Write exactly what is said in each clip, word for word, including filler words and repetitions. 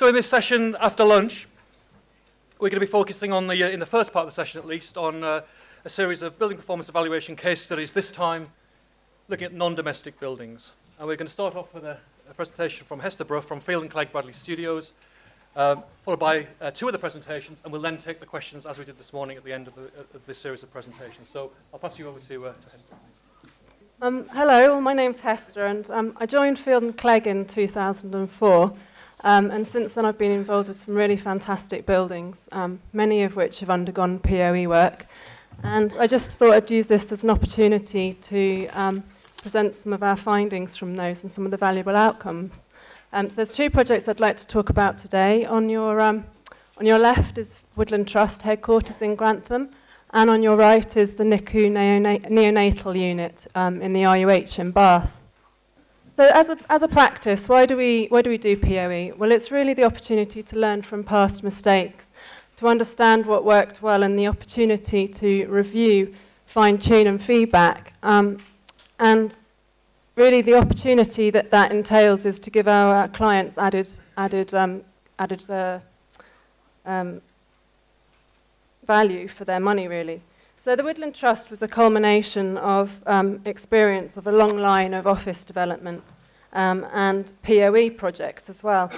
So in this session after lunch, we're going to be focusing on the, uh, in the first part of the session at least, on uh, a series of building performance evaluation case studies, this time looking at non-domestic buildings. And we're going to start off with a, a presentation from Hester Brough from Poon and Claire Bradley Studios, um, followed by uh, two other presentations, and we'll then take the questions as we did this morning at the end of, the, of this series of presentations. So I'll pass you over to, uh, to Hester. Um, hello, my name's Hester, and um, I joined Poon and Claire in two thousand and four, um, and since then I've been involved with some really fantastic buildings, um, many of which have undergone P O E work, and I just thought I'd use this as an opportunity to um, present some of our findings from those and some of the valuable outcomes. Um, so there's two projects I'd like to talk about today. On your, um, on your left is Woodland Trust headquarters in Grantham, and on your right is the N I C U neonat neonatal unit um, in the R U H in Bath. So as a, as a practice, why do, we, why do we do P O E? Well, it's really the opportunity to learn from past mistakes, to understand what worked well, and the opportunity to review, fine-tune and feedback. Um, and really the opportunity that that entails is to give our clients added, added, um, added uh, um, value for their money, really. So the Woodland Trust was a culmination of um, experience of a long line of office development um, and P O E projects as well.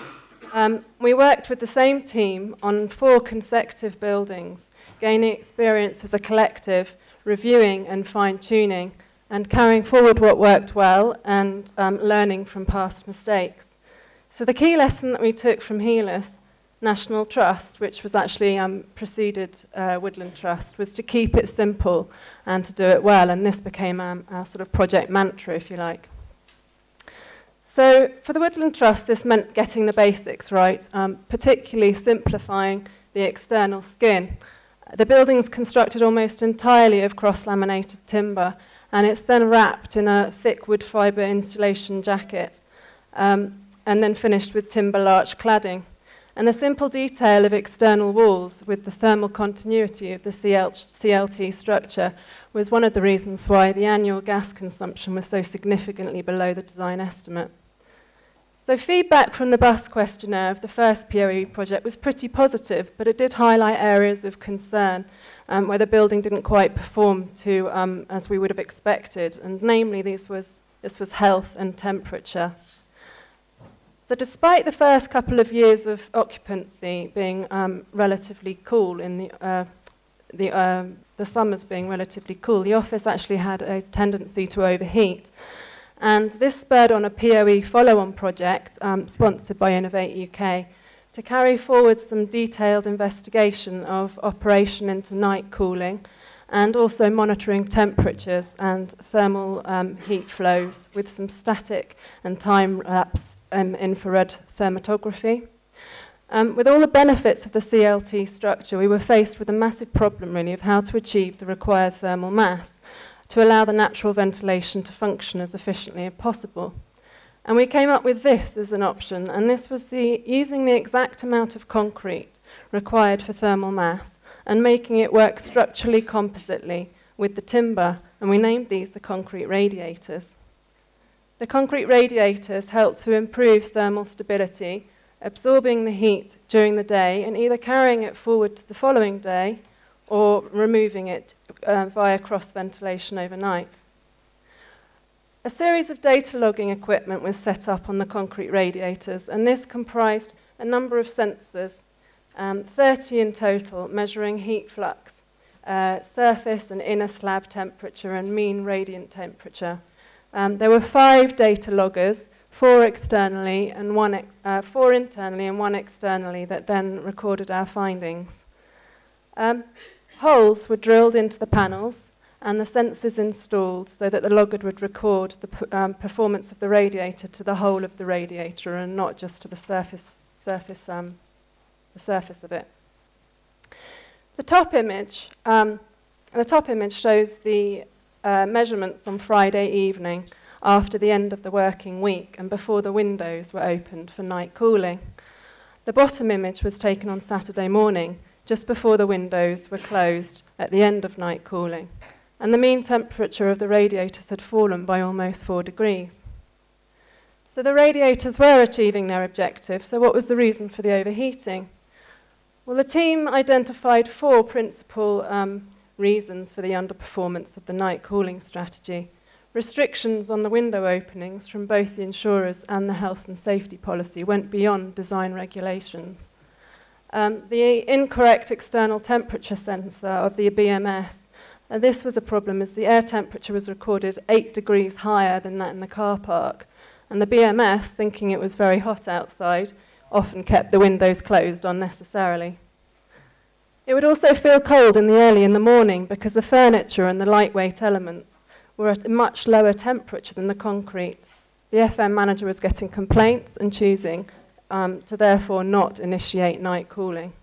Um, we worked with the same team on four consecutive buildings, gaining experience as a collective, reviewing and fine-tuning, and carrying forward what worked well and um, learning from past mistakes. So the key lesson that we took from Heelis National Trust, which was actually um, preceded uh, Woodland Trust, was to keep it simple and to do it well, and this became um, our sort of project mantra, if you like. So for the Woodland Trust, this meant getting the basics right, um, particularly simplifying the external skin. The building's constructed almost entirely of cross-laminated timber, and it's then wrapped in a thick wood fibre insulation jacket, um, and then finished with timber larch cladding. And the simple detail of external walls with the thermal continuity of the C L T structure was one of the reasons why the annual gas consumption was so significantly below the design estimate. So feedback from the B U S questionnaire of the first P O E project was pretty positive, but it did highlight areas of concern um, where the building didn't quite perform to um, as we would have expected, and namely these was, this was health and temperature. So despite the first couple of years of occupancy being um, relatively cool, in the, uh, the, uh, the summers being relatively cool, the office actually had a tendency to overheat. And this spurred on a P O E follow-on project um, sponsored by Innovate U K to carry forward some detailed investigation of operation into night cooling and also monitoring temperatures and thermal um, heat flows with some static and time-lapse um, infrared thermatography. Um, with all the benefits of the C L T structure, we were faced with a massive problem, really, of how to achieve the required thermal mass to allow the natural ventilation to function as efficiently as possible. And we came up with this as an option, and this was the, using the exact amount of concrete required for thermal mass and making it work structurally compositely with the timber, and we named these the concrete radiators. The concrete radiators help to improve thermal stability, absorbing the heat during the day and either carrying it forward to the following day or removing it uh, via cross-ventilation overnight. A series of data logging equipment was set up on the concrete radiators, and this comprised a number of sensors, Um, thirty in total, measuring heat flux, uh, surface and inner slab temperature and mean radiant temperature. Um, there were five data loggers, four externally and one ex uh, four internally and one externally, that then recorded our findings. Um, holes were drilled into the panels and the sensors installed so that the logger would record the p um, performance of the radiator to the whole of the radiator and not just to the surface surface. Um, the surface of it. The top image, um, the top image shows the uh, measurements on Friday evening after the end of the working week and before the windows were opened for night cooling. The bottom image was taken on Saturday morning, just before the windows were closed at the end of night cooling, and the mean temperature of the radiators had fallen by almost four degrees. So the radiators were achieving their objective, so what was the reason for the overheating? Well, the team identified four principal um, reasons for the underperformance of the night cooling strategy. Restrictions on the window openings from both the insurers and the health and safety policy went beyond design regulations. Um, the incorrect external temperature sensor of the B M S, and this was a problem as the air temperature was recorded eight degrees higher than that in the car park, and the B M S, thinking it was very hot outside, often kept the windows closed unnecessarily. It would also feel cold in the early in the morning because the furniture and the lightweight elements were at a much lower temperature than the concrete. The F M manager was getting complaints and choosing um, to therefore not initiate night cooling.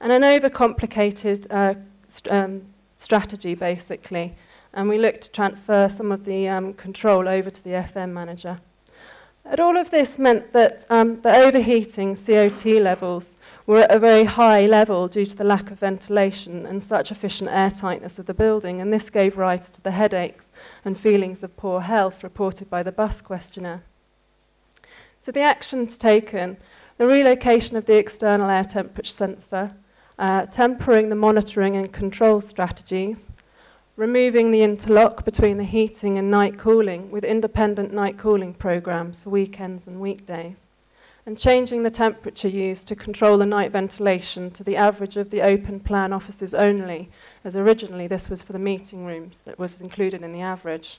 And an overcomplicated uh, st um, strategy, basically, and we looked to transfer some of the um, control over to the F M manager. And all of this meant that um, the overheating C O two levels were at a very high level due to the lack of ventilation and such efficient air tightness of the building, and this gave rise to the headaches and feelings of poor health reported by the B U S questionnaire. So the actions taken, the relocation of the external air temperature sensor, uh, tempering the monitoring and control strategies, removing the interlock between the heating and night cooling with independent night cooling programs for weekends and weekdays, and changing the temperature used to control the night ventilation to the average of the open plan offices only, as originally this was for the meeting rooms that was included in the average,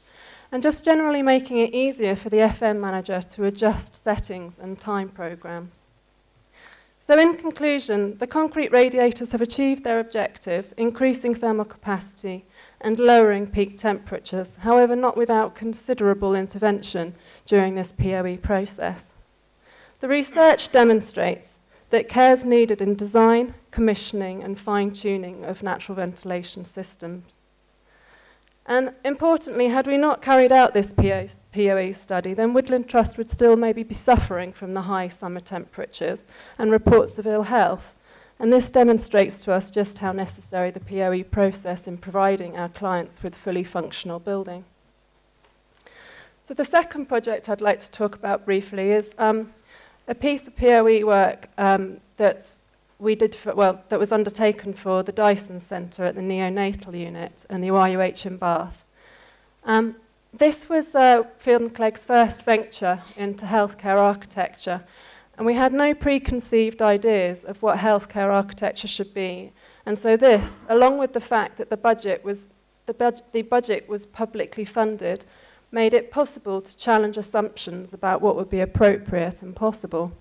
and just generally making it easier for the F M manager to adjust settings and time programs. So in conclusion, the concrete radiators have achieved their objective, increasing thermal capacity and lowering peak temperatures, however not without considerable intervention during this P O E process. The research demonstrates that care is needed in design, commissioning and fine-tuning of natural ventilation systems. And importantly, had we not carried out this P O E study, then Woodland Trust would still maybe be suffering from the high summer temperatures and reports of ill health. And this demonstrates to us just how necessary the P O E process in providing our clients with fully functional building. So the second project I'd like to talk about briefly is um, a piece of P O E work um, that we did for, well, that was undertaken for the Dyson Centre at the neonatal unit and the R U H in Bath. Um, this was uh, Field and Clegg's first venture into healthcare architecture. And we had no preconceived ideas of what healthcare architecture should be. And so this, along with the fact that the budget was, the bud- the budget was publicly funded, made it possible to challenge assumptions about what would be appropriate and possible.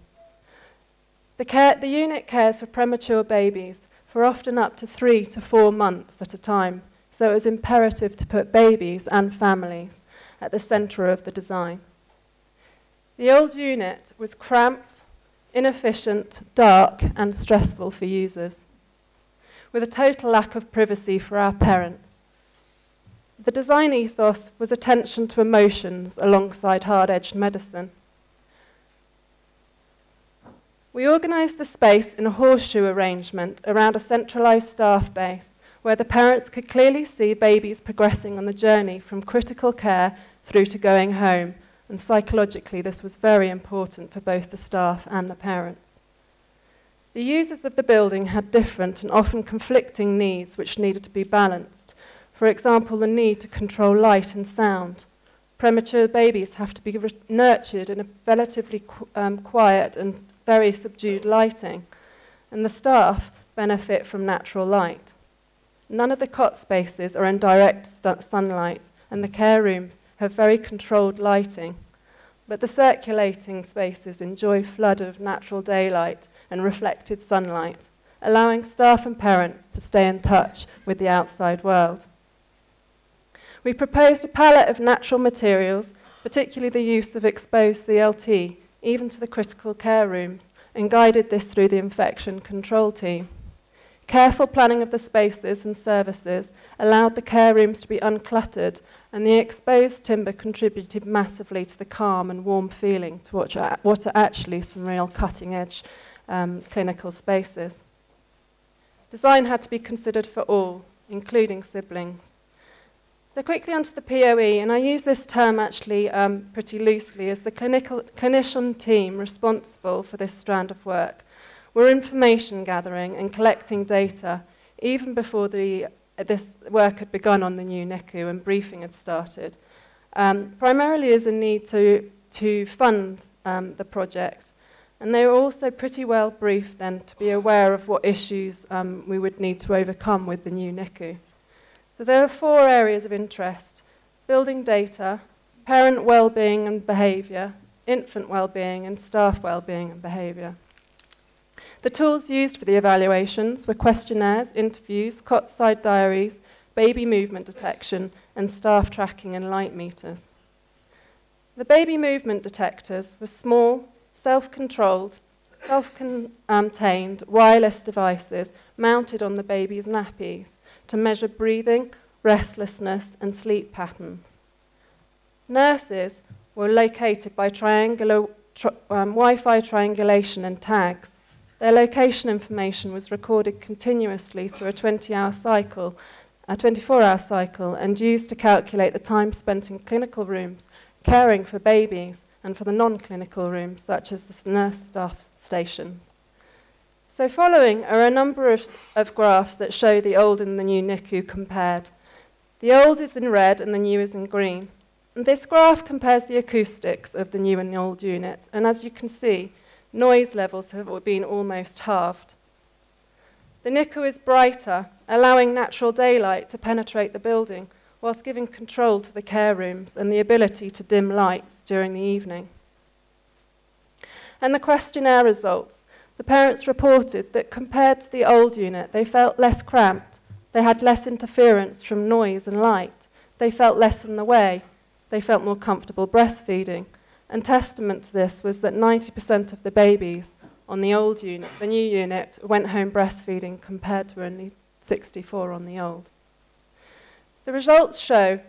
The, care, the unit cares for premature babies for often up to three to four months at a time. So it was imperative to put babies and families at the centre of the design. The old unit was cramped, inefficient, dark, and stressful for users, with a total lack of privacy for our parents. The design ethos was attention to emotions alongside hard-edged medicine. We organised the space in a horseshoe arrangement around a centralised staff base where the parents could clearly see babies progressing on the journey from critical care through to going home, and psychologically this was very important for both the staff and the parents. The users of the building had different and often conflicting needs which needed to be balanced. For example, the need to control light and sound. Premature babies have to be nurtured in a relatively qu um, quiet and very subdued lighting, and the staff benefit from natural light. None of the cot spaces are in direct sunlight, and the care rooms have very controlled lighting, but the circulating spaces enjoy flood of natural daylight and reflected sunlight, allowing staff and parents to stay in touch with the outside world. We proposed a palette of natural materials, particularly the use of exposed C L T, even to the critical care rooms, and guided this through the infection control team. Careful planning of the spaces and services allowed the care rooms to be uncluttered, and the exposed timber contributed massively to the calm and warm feeling to what are, what are actually some real cutting-edge um, clinical spaces. Design had to be considered for all, including siblings. So quickly onto the P O E, and I use this term actually um, pretty loosely, as the clinical, clinician team responsible for this strand of work. We're information gathering and collecting data even before the, uh, this work had begun on the new N I C U and briefing had started. Um, primarily as a need to, to fund um, the project, and they were also pretty well briefed then to be aware of what issues um, we would need to overcome with the new N I C U. So there are four areas of interest: building data, parent well-being and behaviour, infant well-being and staff well-being and behaviour. The tools used for the evaluations were questionnaires, interviews, cot-side diaries, baby movement detection and staff tracking and light meters. The baby movement detectors were small, self-controlled, self-contained wireless devices mounted on the baby's nappies to measure breathing, restlessness and sleep patterns. Nurses were located by triangular, tri um, Wi-Fi triangulation and tags. Their location information was recorded continuously through a twenty-hour cycle, a twenty-four hour cycle, and used to calculate the time spent in clinical rooms caring for babies and for the non-clinical rooms, such as the nurse staff stations. So following are a number of, of graphs that show the old and the new N I C U compared. The old is in red and the new is in green. And this graph compares the acoustics of the new and the old unit, and as you can see, noise levels have been almost halved. The N I C U is brighter, allowing natural daylight to penetrate the building, whilst giving control to the care rooms and the ability to dim lights during the evening. And the questionnaire results. The parents reported that compared to the old unit, they felt less cramped, they had less interference from noise and light, they felt less in the way, they felt more comfortable breastfeeding. And testament to this was that ninety percent of the babies on the old unit, the new unit, went home breastfeeding compared to only sixty-four on the old. The results show,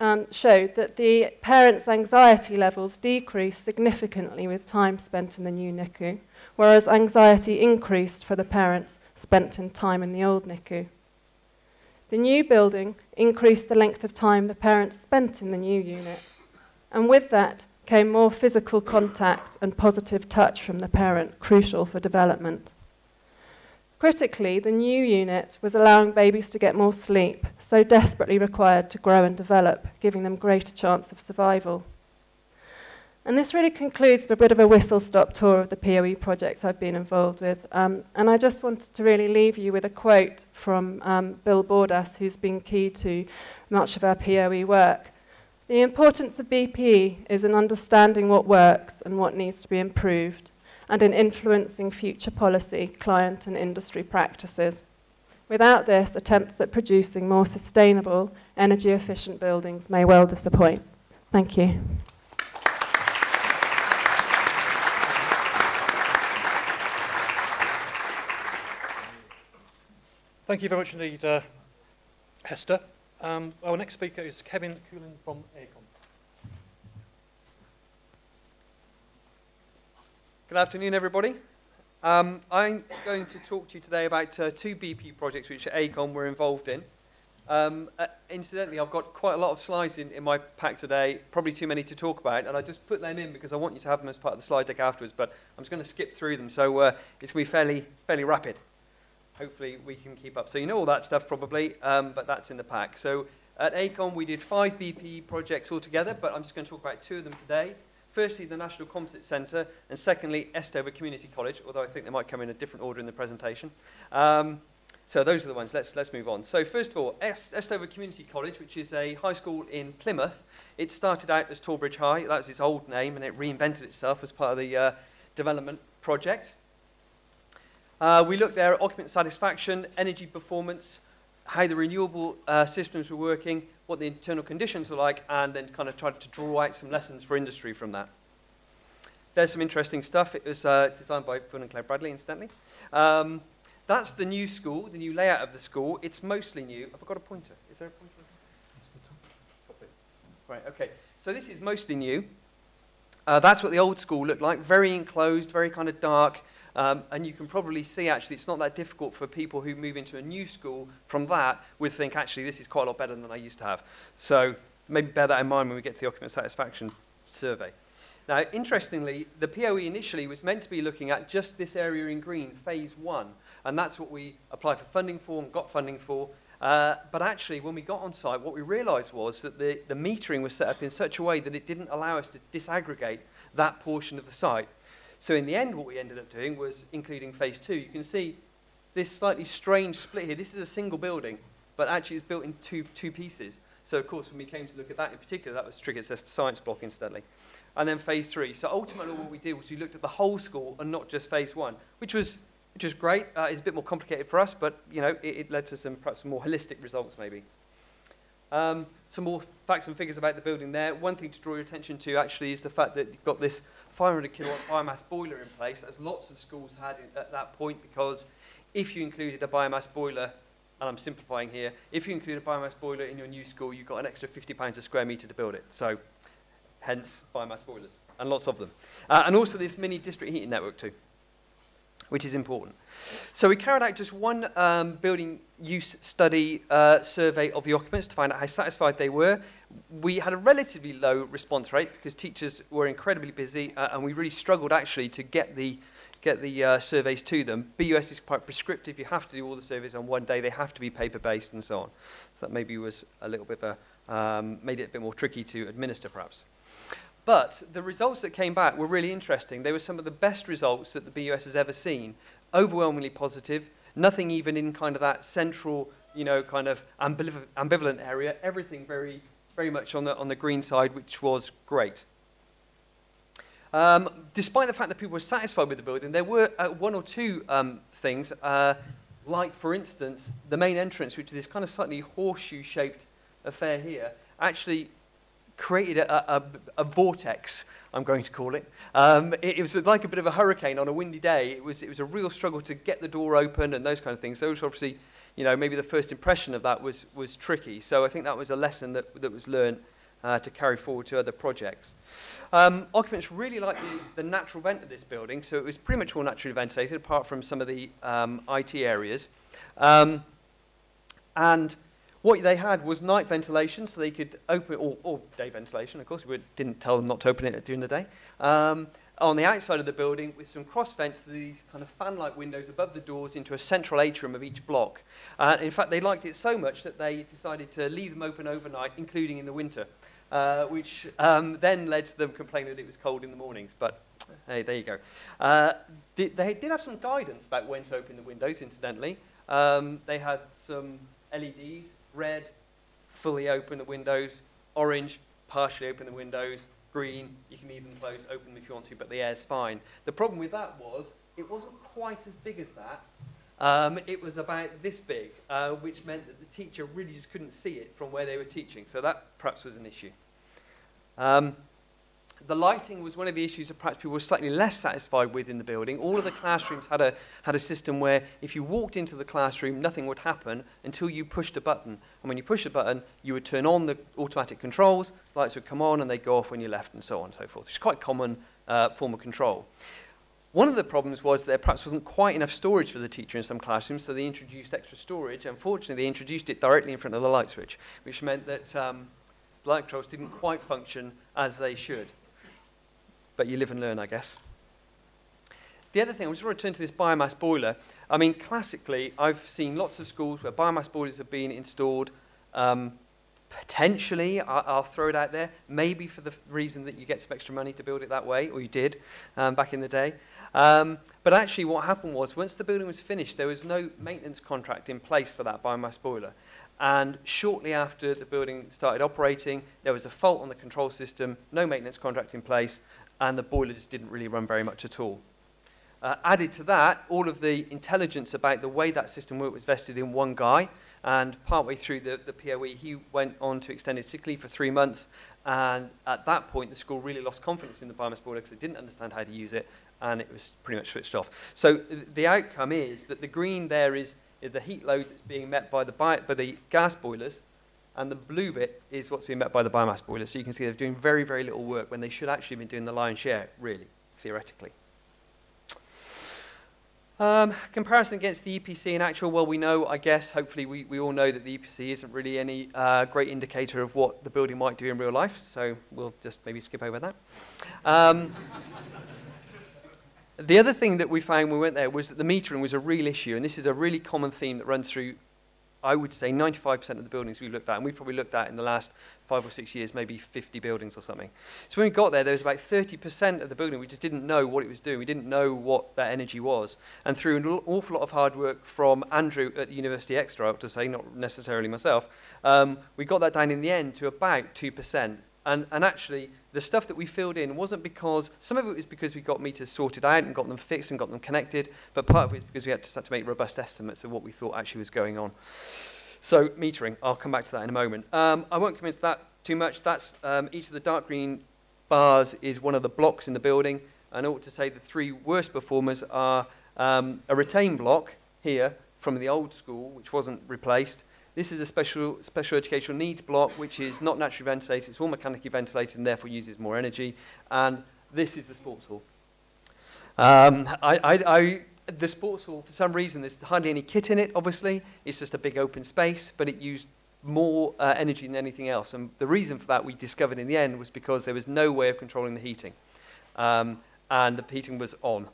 um, showed that the parents' anxiety levels decreased significantly with time spent in the new N I C U, whereas anxiety increased for the parents spent in time in the old N I C U. The new building increased the length of time the parents spent in the new unit, and with that came more physical contact and positive touch from the parent, crucial for development. Critically, the new unit was allowing babies to get more sleep, so desperately required to grow and develop, giving them greater chance of survival. And this really concludes a bit of a whistle-stop tour of the P O E projects I've been involved with. Um, and I just wanted to really leave you with a quote from um, Bill Bordas, who's been key to much of our P O E work. "The importance of B P E is in understanding what works and what needs to be improved, and in influencing future policy, client and industry practices. Without this, attempts at producing more sustainable, energy-efficient buildings may well disappoint." Thank you. Thank you very much indeed, uh, Hester. Um, our next speaker is Kevin Couling from AECOM. Good afternoon, everybody. Um, I'm going to talk to you today about uh, two B P projects which at AECOM we're involved in. Um, uh, incidentally, I've got quite a lot of slides in, in my pack today, probably too many to talk about, and I just put them in because I want you to have them as part of the slide deck afterwards, but I'm just going to skip through them, so uh, it's going to be fairly, fairly rapid. Hopefully we can keep up. So you know all that stuff probably, um, but that's in the pack. So at AECOM we did five B P projects altogether, but I'm just going to talk about two of them today. Firstly, the National Composite Centre, and secondly, Estover Community College, although I think they might come in a different order in the presentation. Um, so those are the ones. Let's, let's move on. So first of all, Estover Community College, which is a high school in Plymouth. It started out as Torbridge High. That was its old name, and it reinvented itself as part of the uh, development project. Uh, we looked there at occupant satisfaction, energy performance, how the renewable uh, systems were working, what the internal conditions were like, and then kind of tried to draw out some lessons for industry from that. There's some interesting stuff. It was uh, designed by Poon and Claire Bradley, incidentally. Um, that's the new school, the new layout of the school. It's mostly new. Have I got a pointer? Is there a pointer? It's the top. Top bit. Right, okay. So this is mostly new. Uh, that's what the old school looked like, very enclosed, very kind of dark, Um, and you can probably see, actually, it's not that difficult for people who move into a new school from that would think, actually, this is quite a lot better than I used to have. So maybe bear that in mind when we get to the occupant satisfaction survey. Now, interestingly, the P O E initially was meant to be looking at just this area in green, phase one, and that's what we applied for funding for and got funding for. Uh, but actually, when we got on site, what we realised was that the, the metering was set up in such a way that it didn't allow us to disaggregate that portion of the site. So in the end, what we ended up doing was including phase two. You can see this slightly strange split here. This is a single building, but actually it's built in two, two pieces. So of course, when we came to look at that in particular, that was triggered, it's a science block, incidentally. And then phase three. So ultimately, what we did was we looked at the whole school and not just phase one, which was which is great. Uh, it's a bit more complicated for us, but you know, it, it led to some perhaps some more holistic results, maybe. Um, some more facts and figures about the building there. One thing to draw your attention to actually is the fact that you've got this five hundred kilowatt biomass boiler in place, as lots of schools had at that point, because if you included a biomass boiler, and I'm simplifying here, if you include a biomass boiler in your new school, you've got an extra fifty pounds a square metre to build it. So hence biomass boilers, and lots of them. Uh, and also this mini district heating network too, which is important. So we carried out just one um, building use study uh, survey of the occupants to find out how satisfied they were. We had a relatively low response rate because teachers were incredibly busy uh, and we really struggled actually to get the, get the uh, surveys to them. B U S is quite prescriptive. You have to do all the surveys on one day. They have to be paper-based and so on. So that maybe was a little bit of a, um, made it a bit more tricky to administer perhaps. But the results that came back were really interesting. They were some of the best results that the B U S has ever seen. Overwhelmingly positive, nothing even in kind of that central, you know, kind of ambival ambivalent area. Everything very, very much on the, on the green side, which was great. Um, despite the fact that people were satisfied with the building, there were uh, one or two um, things, uh, like, for instance, the main entrance, which is this kind of slightly horseshoe-shaped affair here, actually created a, a, a vortex, I'm going to call it. Um, it. It was like a bit of a hurricane on a windy day. It was, it was a real struggle to get the door open and those kind of things. So obviously, you know, maybe the first impression of that was, was tricky. So I think that was a lesson that, that was learned uh, to carry forward to other projects. Um, occupants really liked the, the natural vent of this building. So it was pretty much all naturally ventilated, apart from some of the um, I T areas. Um, and what they had was night ventilation, so they could open it, or, or day ventilation, of course. We didn't tell them not to open it during the day. Um, on the outside of the building, with some cross vents, these kind of fan-like windows above the doors into a central atrium of each block. Uh, in fact, they liked it so much that they decided to leave them open overnight, including in the winter, uh, which um, then led to them complaining that it was cold in the mornings. But hey, there you go. Uh, they, they did have some guidance about when to open the windows, incidentally. Um, they had some L E Ds. Red, fully open the windows. Orange, partially open the windows. Green, you can leave them closed, open them if you want to, but the air's fine. The problem with that was it wasn't quite as big as that. Um, it was about this big, uh, which meant that the teacher really just couldn't see it from where they were teaching. So that perhaps was an issue. Um, the lighting was one of the issues that perhaps people were slightly less satisfied with in the building. All of the classrooms had a, had a system where if you walked into the classroom, nothing would happen until you pushed a button. And when you pushed a button, you would turn on the automatic controls, the lights would come on, and they'd go off when you left, and so on and so forth, which is quite a common uh, form of control. One of the problems was there perhaps wasn't quite enough storage for the teacher in some classrooms, so they introduced extra storage. Unfortunately, they introduced it directly in front of the light switch, which meant that um, light controls didn't quite function as they should. But you live and learn, I guess. The other thing, I just want to return to this biomass boiler. I mean, classically, I've seen lots of schools where biomass boilers have been installed. Um, potentially, I I'll throw it out there, maybe for the reason that you get some extra money to build it that way, or you did um, back in the day. Um, but actually, what happened was, once the building was finished, there was no maintenance contract in place for that biomass boiler. And shortly after the building started operating, there was a fault on the control system, no maintenance contract in place, and the boilers didn't really run very much at all. Uh, added to that, all of the intelligence about the way that system worked was vested in one guy, and partway through the, the P O E, he went on to extended sick leave for three months, and at that point, the school really lost confidence in the biomass boiler because they didn't understand how to use it, and it was pretty much switched off. So th the outcome is that the green there is the heat load that's being met by the, by the gas boilers, and the blue bit is what's being met by the biomass boiler. So you can see they're doing very, very little work when they should actually have been doing the lion's share, really, theoretically. Um, comparison against the E P C in actual, well, we know, I guess, hopefully we, we all know that the E P C isn't really any uh, great indicator of what the building might do in real life, so we'll just maybe skip over that. Um, the other thing that we found when we went there was that the metering was a real issue, and this is a really common theme that runs through, I would say, ninety-five percent of the buildings we've looked at, and we've probably looked at in the last five or six years, maybe fifty buildings or something. So when we got there, there was about thirty percent of the building we just didn't know what it was doing. We didn't know what that energy was. And through an awful lot of hard work from Andrew at University Exeter, I ought to say, not necessarily myself, um, we got that down in the end to about two percent. And, and actually, the stuff that we filled in wasn't because, some of it was because we got meters sorted out and got them fixed and got them connected, but part of it was because we had to start to make robust estimates of what we thought actually was going on. So metering, I'll come back to that in a moment. Um, I won't come into that too much. That's um, each of the dark green bars is one of the blocks in the building. And I ought to say the three worst performers are um, a retained block here from the old school, which wasn't replaced. This is a special, special educational needs block, which is not naturally ventilated. It's all mechanically ventilated and therefore uses more energy. And this is the sports hall. Um, I, I, I, the sports hall, for some reason, there's hardly any kit in it, obviously. It's just a big open space, but it used more uh, energy than anything else. And the reason for that, we discovered in the end, was because there was no way of controlling the heating. Um, and the heating was on.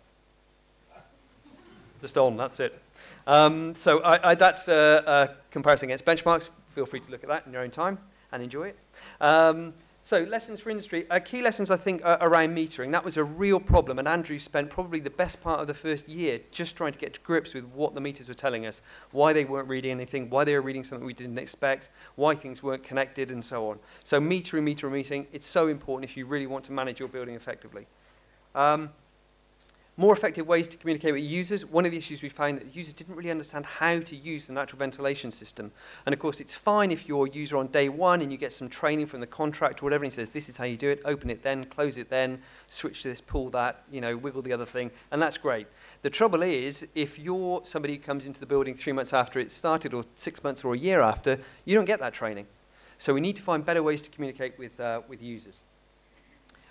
Just on, that's it. Um, so I, I, that's a, a comparison against benchmarks. Feel free to look at that in your own time and enjoy it. Um, so lessons for industry. Uh, key lessons, I think, are around metering. That was a real problem, and Andrew spent probably the best part of the first year just trying to get to grips with what the meters were telling us, why they weren't reading anything, why they were reading something we didn't expect, why things weren't connected, and so on. So metering, metering, metering, it's so important if you really want to manage your building effectively. Um, More effective ways to communicate with users. One of the issues we found that users didn't really understand how to use the natural ventilation system. And of course, it's fine if you're a user on day one and you get some training from the contract or whatever, and it says, this is how you do it, open it then, close it then, switch to this, pull that, you know, wiggle the other thing, and that's great. The trouble is, if you're somebody who comes into the building three months after it started or six months or a year after, you don't get that training. So we need to find better ways to communicate with, uh, with users.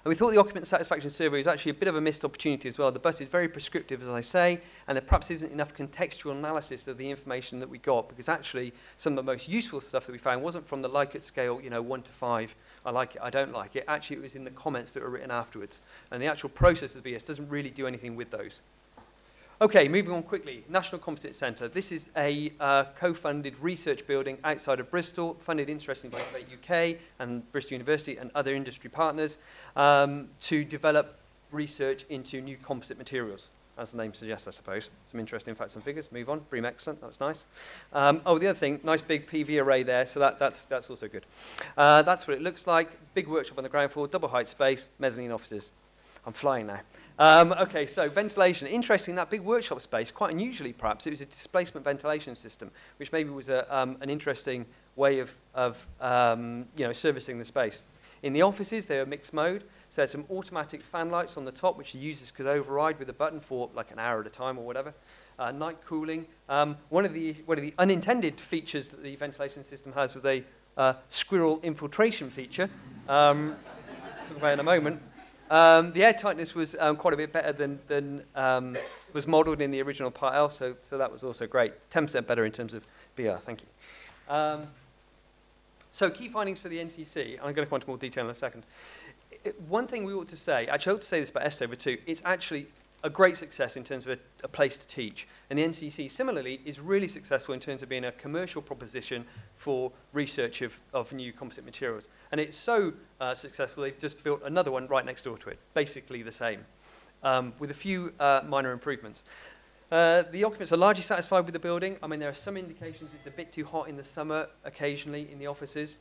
And we thought the occupant satisfaction survey was actually a bit of a missed opportunity as well. The B U S is very prescriptive, as I say, and there perhaps isn't enough contextual analysis of the information that we got, because actually some of the most useful stuff that we found wasn't from the like it scale, you know, one to five, I like it, I don't like it. Actually, it was in the comments that were written afterwards. And the actual process of the B S doesn't really do anything with those. Okay, moving on quickly. National Composite Centre. This is a uh, co-funded research building outside of Bristol, funded interestingly by Innovate U K and Bristol University and other industry partners um, to develop research into new composite materials, as the name suggests, I suppose. Some interesting facts and figures. Move on. BREAM, excellent. That was nice. Um, oh, the other thing, nice big P V array there, so that, that's, that's also good. Uh, that's what it looks like. Big workshop on the ground floor, double height space, mezzanine offices. I'm flying now. Um, okay, so ventilation. Interesting, that big workshop space, quite unusually perhaps, it was a displacement ventilation system, which maybe was a, um, an interesting way of, of um, you know, servicing the space. In the offices, they were mixed mode, so they had some automatic fan lights on the top, which the users could override with a button for like an hour at a time or whatever. Uh, night cooling. Um, one, of the, one of the unintended features that the ventilation system has was a uh, squirrel infiltration feature. Um, talk about in a moment. Um, the air tightness was um, quite a bit better than, than um, was modelled in the original Part L, so, so that was also great. ten percent better in terms of B R, thank you. Um, so key findings for the N C C, I'm going to come on to more detail in a second. It, one thing we ought to say, actually I ought to say this about Estover too, it's actually a great success in terms of a, a place to teach. And the N C C, similarly, is really successful in terms of being a commercial proposition for research of, of new composite materials. And it's so uh, successful, they've just built another one right next door to it, basically the same, um, with a few uh, minor improvements. Uh, the occupants are largely satisfied with the building. I mean, there are some indications it's a bit too hot in the summer, occasionally, in the offices.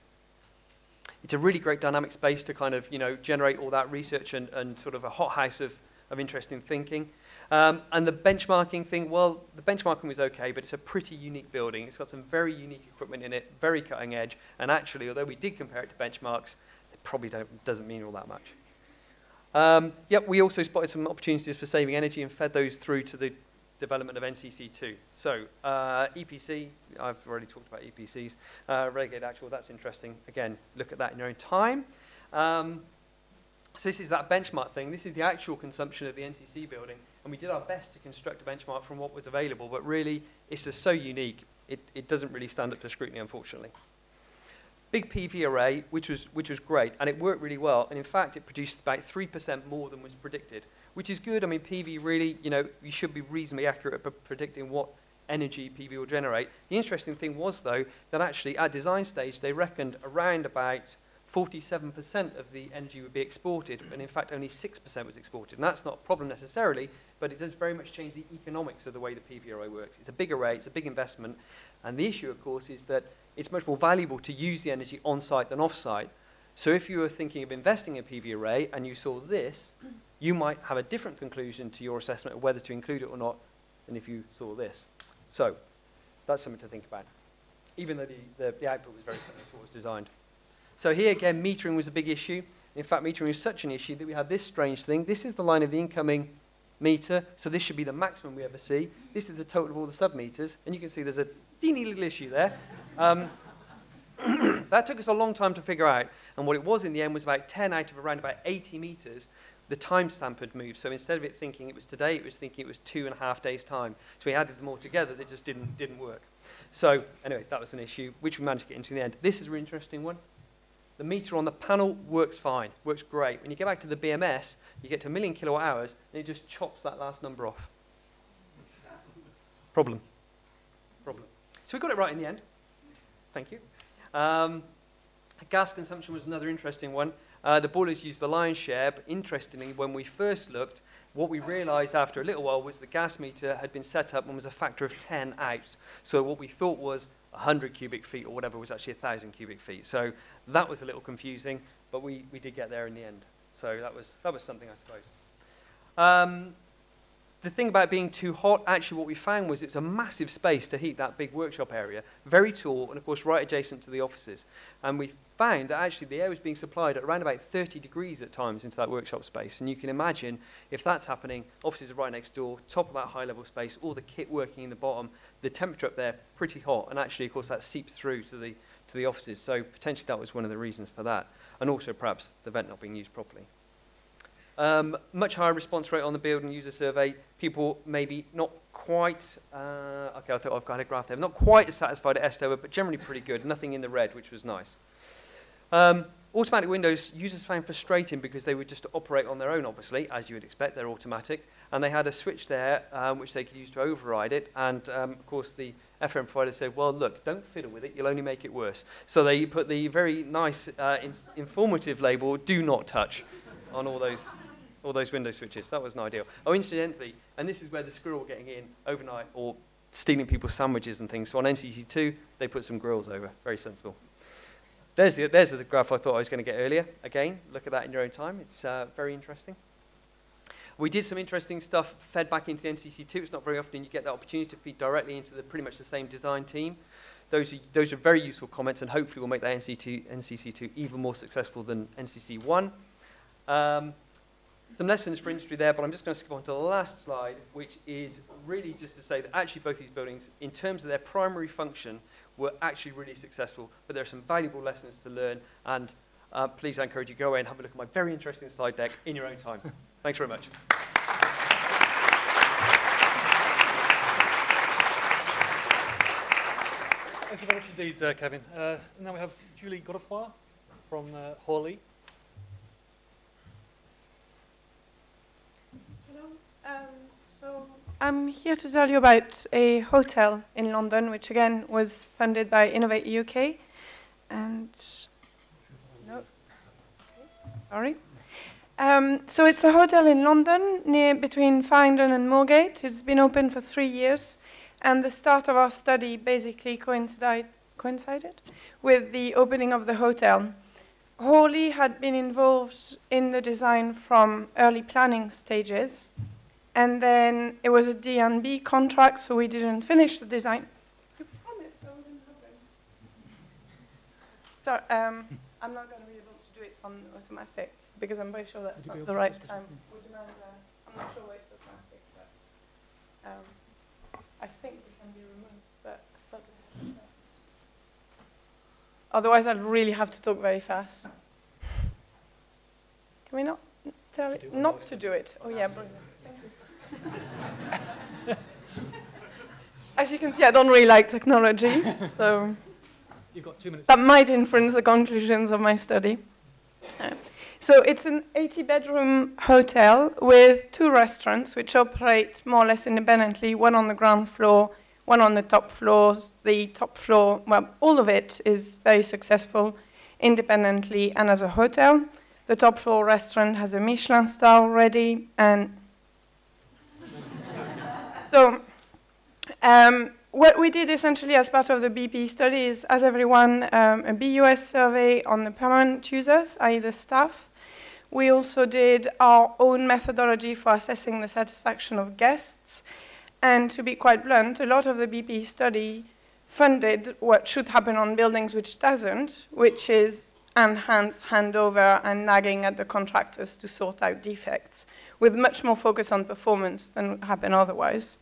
It's a really great dynamic space to kind of, you know, generate all that research and, and sort of a hothouse of of interesting thinking. Um, and the benchmarking thing, well, the benchmarking was okay, but it's a pretty unique building. It's got some very unique equipment in it, very cutting edge, and actually, although we did compare it to benchmarks, it probably don't, doesn't mean all that much. Um, yep, we also spotted some opportunities for saving energy and fed those through to the development of N C C two. So uh, E P C, I've already talked about E P Cs. Uh, Renegade Actual, that's interesting. Again, look at that in your own time. Um, So this is that benchmark thing. This is the actual consumption of the N C C building. and we did our best to construct a benchmark from what was available, but really it's just so unique, it, it doesn't really stand up to scrutiny, unfortunately. Big P V array, which was, which was great, and it worked really well, and in fact it produced about three percent more than was predicted, which is good. I mean, P V really, you know, you should be reasonably accurate at predicting what energy P V will generate. The interesting thing was, though, that actually at design stage they reckoned around about forty-seven percent of the energy would be exported, and in fact only six percent was exported. And that's not a problem necessarily, but it does very much change the economics of the way the P V array works. It's a big array, it's a big investment, and the issue, of course, is that it's much more valuable to use the energy on-site than off-site. So if you were thinking of investing in a P V array and you saw this, you might have a different conclusion to your assessment of whether to include it or not than if you saw this. So that's something to think about, even though the, the, the output was very similar to what was designed. So here again, metering was a big issue. In fact, metering was such an issue that we had this strange thing. This is the line of the incoming meter, so this should be the maximum we ever see. This is the total of all the sub-meters, and you can see there's a teeny little issue there. Um, that took us a long time to figure out, and what it was in the end was about ten out of around about eighty meters, the timestamp had moved. So instead of it thinking it was today, it was thinking it was two and a half days' time. So we added them all together, they just didn't, didn't work. So anyway, that was an issue, which we managed to get into in the end. This is an interesting one. The meter on the panel works fine, works great. When you get back to the B M S, you get to a million kilowatt hours, and it just chops that last number off. Problem. Problem. So we got it right in the end. Thank you. Um, gas consumption was another interesting one. Uh, the boilers used the lion's share, but interestingly, when we first looked, what we realized after a little while was the gas meter had been set up and was a factor of ten out. So what we thought was one hundred cubic feet or whatever was actually one thousand cubic feet. So that was a little confusing, but we, we did get there in the end. So that was, that was something, I suppose. Um, the thing about being too hot, actually what we found was it's a massive space to heat that big workshop area, very tall, and of course right adjacent to the offices. And we found that actually the air was being supplied at around about thirty degrees at times into that workshop space. And you can imagine if that's happening, offices are right next door, top of that high level space, all the kit working in the bottom, the temperature up there pretty hot. And actually, of course, that seeps through to the, to the offices. So potentially that was one of the reasons for that. And also perhaps the vent not being used properly. Um, much higher response rate on the building user survey. People maybe not quite, uh, okay, I thought I've got a graph there, not quite as satisfied at Estover, but generally pretty good, nothing in the red, which was nice. Um, automatic windows, users found frustrating because they would just operate on their own, obviously, as you would expect, they're automatic, and they had a switch there um, which they could use to override it, and um, of course the F M provider said, well look, don't fiddle with it, you'll only make it worse. So they put the very nice, uh, in informative label, do not touch, on all those, all those window switches. That wasn't ideal. Oh, incidentally, and this is where the squirrel getting in overnight or stealing people's sandwiches and things. So on N C C two, they put some grills over. Very sensible. There's the, there's the graph I thought I was going to get earlier. Again, look at that in your own time. It's uh, very interesting. We did some interesting stuff fed back into the N C C two. It's not very often you get that opportunity to feed directly into the pretty much the same design team. Those are, those are very useful comments, and hopefully will make the N C C two even more successful than N C C one. Um, some lessons for industry there, but I'm just going to skip on to the last slide, which is really just to say that actually both these buildings, in terms of their primary function, were actually really successful, but there are some valuable lessons to learn, and uh, please I encourage you to go away and have a look at my very interesting slide deck in your own time. Thanks very much. Thank you very much indeed, uh, Kevin. Uh, now we have Julie Godefroy from uh, Hoare Lea. Um, so I'm here to tell you about a hotel in London, which again was funded by Innovate U K. And no, sorry. Um, so it's a hotel in London near between Farringdon and Moorgate. It's been open for three years, and the start of our study basically coincided coincided with the opening of the hotel. Hoare Lea had been involved in the design from early planning stages. And then it was a D and B contract, so we didn't finish the design. I promise that wouldn't happen. So um, I'm not going to be able to do it on automatic, because I'm very sure that's not the right time. We demand a, I'm not sure why it's automatic, but um, I think it can be removed. But I thought we had to. Otherwise, I'd really have to talk very fast. Can we not tell it not to do it? Oh, yeah, brilliant. As you can see, I don't really like technology, so you've got two minutes. That might influence the conclusions of my study. Uh, so it's an eighty-bedroom hotel with two restaurants, which operate more or less independently, one on the ground floor, one on the top floors. The top floor, well, all of it is very successful independently and as a hotel. The top floor restaurant has a Michelin star already, and so um, what we did essentially as part of the B P study is, as everyone, um, a B U S survey on the permanent users, that is the staff. We also did our own methodology for assessing the satisfaction of guests. And to be quite blunt, a lot of the B P study funded what should happen on buildings which doesn't, which is enhance handover and nagging at the contractors to sort out defects, with much more focus on performance than would happen otherwise.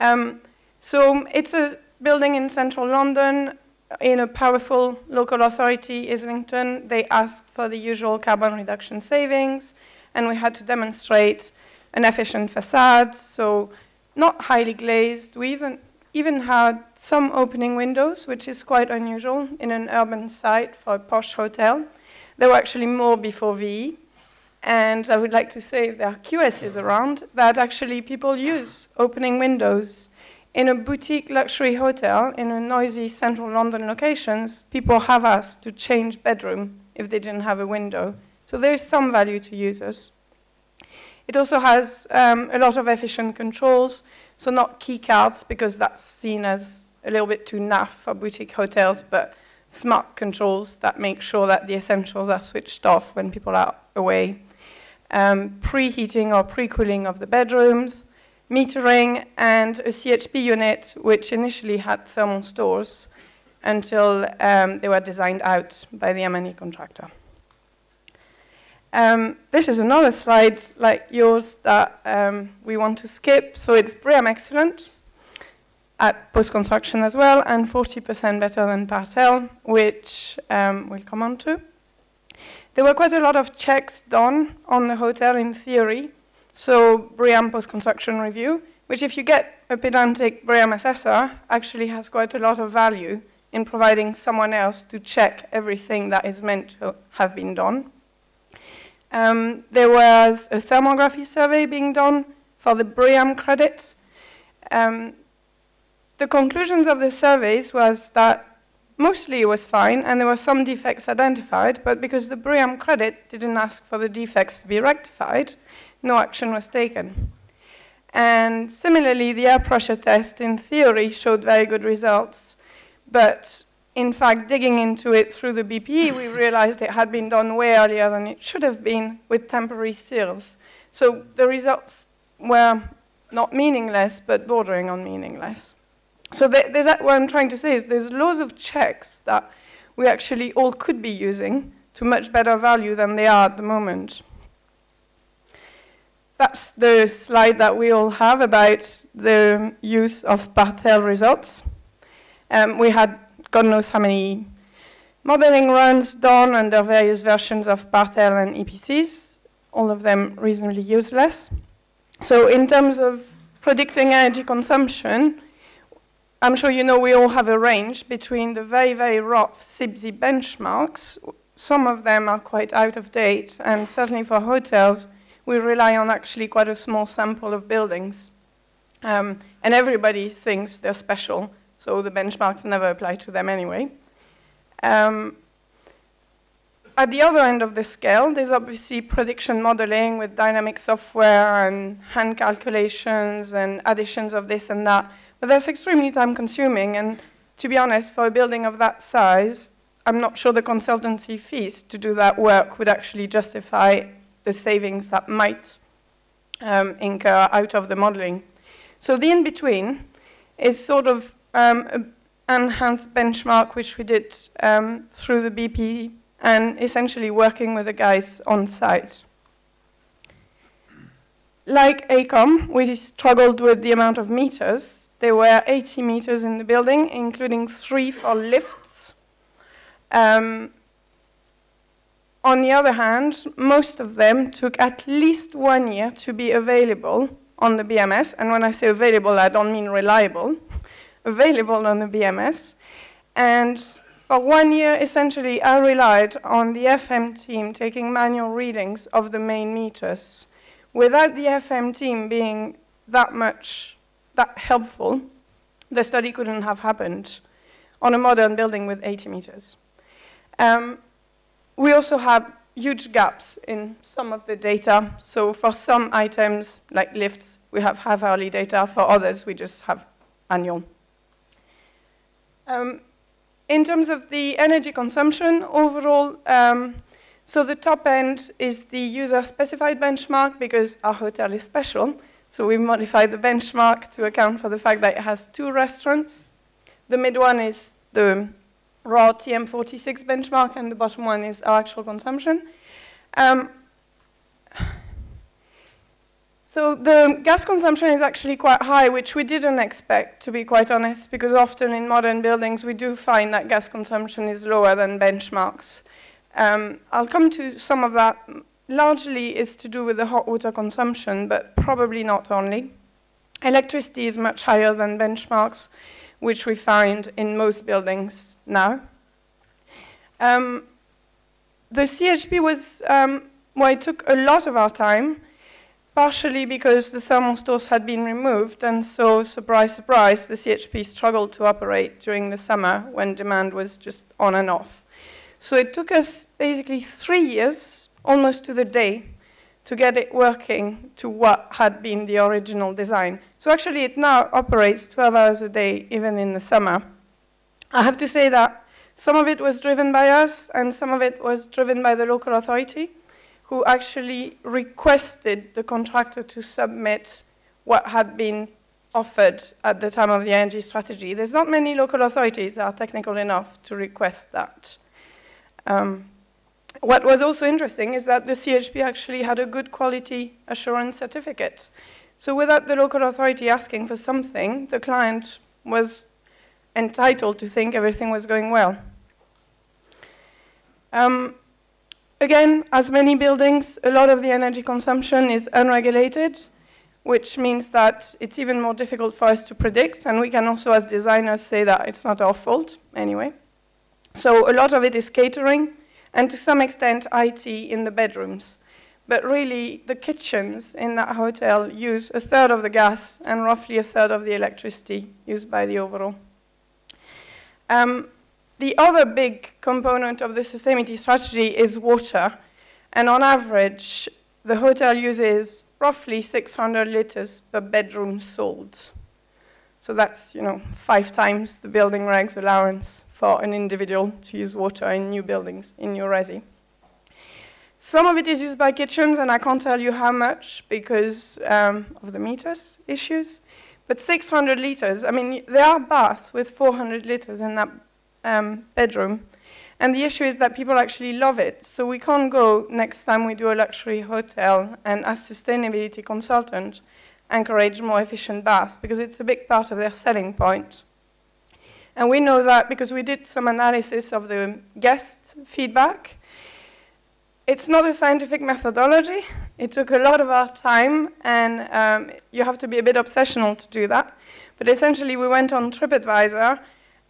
Um, so it's a building in central London in a powerful local authority, Islington. They asked for the usual carbon reduction savings, and we had to demonstrate an efficient facade, so not highly glazed. We even, even had some opening windows, which is quite unusual in an urban site for a posh hotel. There were actually more before V E, and I would like to say, if there are Q Ss around, that actually people use opening windows. In a boutique luxury hotel in a noisy central London locations, people have asked to change bedroom if they didn't have a window. So there is some value to users. It also has um, a lot of efficient controls, so not key cards, because that's seen as a little bit too naff for boutique hotels, but smart controls that make sure that the essentials are switched off when people are away. Um, preheating or pre-cooling of the bedrooms, metering, and a C H P unit, which initially had thermal stores until um, they were designed out by the M and E contractor. Um, this is another slide like yours that um, we want to skip. So it's BREAM excellent at post-construction as well, and forty percent better than Part L, which um, we'll come on to. There were quite a lot of checks done on the hotel in theory. So BREAM post-construction review, which if you get a pedantic BREAM assessor, actually has quite a lot of value in providing someone else to check everything that is meant to have been done. Um, there was a thermography survey being done for the BREAM credit. Um, the conclusions of the surveys was that mostly it was fine, and there were some defects identified, but because the BREAM credit didn't ask for the defects to be rectified, no action was taken. And similarly, the air pressure test in theory showed very good results, but in fact, digging into it through the B P E, we realized it had been done way earlier than it should have been with temporary seals. So the results were not meaningless, but bordering on meaningless. So th there's that, what I'm trying to say is there's loads of checks that we actually all could be using to much better value than they are at the moment. That's the slide that we all have about the use of Bartel results. Um, we had God knows how many modeling runs done under various versions of Part L and E P Cs, all of them reasonably useless. So in terms of predicting energy consumption, I'm sure you know we all have a range between the very, very rough S I B S E benchmarks. Some of them are quite out of date, and certainly for hotels, we rely on actually quite a small sample of buildings. Um, and everybody thinks they're special. So the benchmarks never apply to them anyway. Um, at the other end of the scale, there's obviously prediction modeling with dynamic software and hand calculations and additions of this and that. But that's extremely time-consuming. And to be honest, for a building of that size, I'm not sure the consultancy fees to do that work would actually justify the savings that might um, incur out of the modeling. So the in-between is sort of Um, enhanced benchmark, which we did um, through the B P E, and essentially working with the guys on site. Like AECOM, we struggled with the amount of meters. There were eighty meters in the building, including three for lifts. Um, on the other hand, most of them took at least one year to be available, on the B M S, and when I say available, I don't mean reliable, available on the B M S. And for one year, essentially, I relied on the F M team taking manual readings of the main meters. Without the F M team being that much, that helpful, the study couldn't have happened on a modern building with eighty meters. Um, we also have huge gaps in some of the data. So for some items, like lifts, we have half-hourly data. For others, we just have annual. Um, in terms of the energy consumption overall, um, so the top end is the user-specified benchmark because our hotel is special. So we modified the benchmark to account for the fact that it has two restaurants. The mid one is the raw T M forty-six benchmark, and the bottom one is our actual consumption. Um, so the gas consumption is actually quite high, which we didn't expect, to be quite honest, because often in modern buildings we do find that gas consumption is lower than benchmarks. Um, I'll come to some of that. Largely is to do with the hot water consumption, but probably not only. Electricity is much higher than benchmarks, which we find in most buildings now. Um, the C H P was, um, well, it took a lot of our time, partially because the thermal stores had been removed, and so, surprise, surprise, the C H P struggled to operate during the summer when demand was just on and off. So it took us basically three years, almost to the day, to get it working to what had been the original design. So actually it now operates twelve hours a day, even in the summer. I have to say that some of it was driven by us and some of it was driven by the local authority, who actually requested the contractor to submit what had been offered at the time of the energy strategy. There's not many local authorities that are technical enough to request that. Um, What was also interesting is that the C H P actually had a good quality assurance certificate. So without the local authority asking for something, the client was entitled to think everything was going well. Um, again, as many buildings, a lot of the energy consumption is unregulated, which means that it's even more difficult for us to predict, and we can also as designers say that it's not our fault anyway. So a lot of it is catering, and to some extent I T in the bedrooms. But really, the kitchens in that hotel use a third of the gas and roughly a third of the electricity used by the overall. Um, the other big component of the sustainability strategy is water. And on average, the hotel uses roughly six hundred litres per bedroom sold. So that's, you know, five times the building regs allowance for an individual to use water in new buildings, in your resi. Some of it is used by kitchens, and I can't tell you how much because um, of the meters issues. But six hundred litres, I mean, there are baths with four hundred litres in that um, bedroom. And the issue is that people actually love it. So we can't go next time we do a luxury hotel and as sustainability consultant, encourage more efficient baths, because it's a big part of their selling point. And we know that because we did some analysis of the guest feedback. It's not a scientific methodology. It took a lot of our time, and um, you have to be a bit obsessional to do that. But essentially, we went on TripAdvisor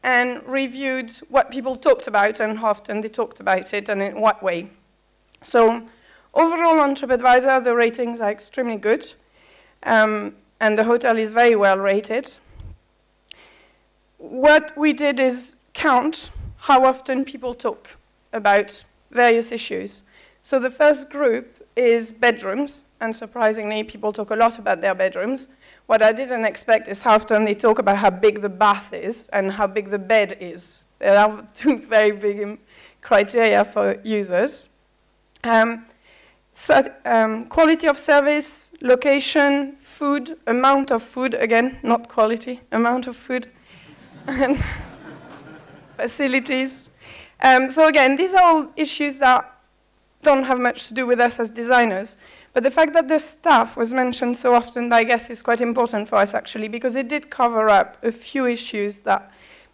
and reviewed what people talked about and how often they talked about it and in what way. So overall on TripAdvisor, the ratings are extremely good. Um, and the hotel is very well rated. What we did is count how often people talk about various issues. So the first group is bedrooms, and surprisingly, people talk a lot about their bedrooms. What I didn't expect is how often they talk about how big the bath is and how big the bed is. There are two very big criteria for users. Um, So, um, quality of service, location, food, amount of food, again, not quality, amount of food, and facilities. Um, so again, these are all issues that don't have much to do with us as designers. But the fact that the staff was mentioned so often by guests is quite important for us, actually, because it did cover up a few issues that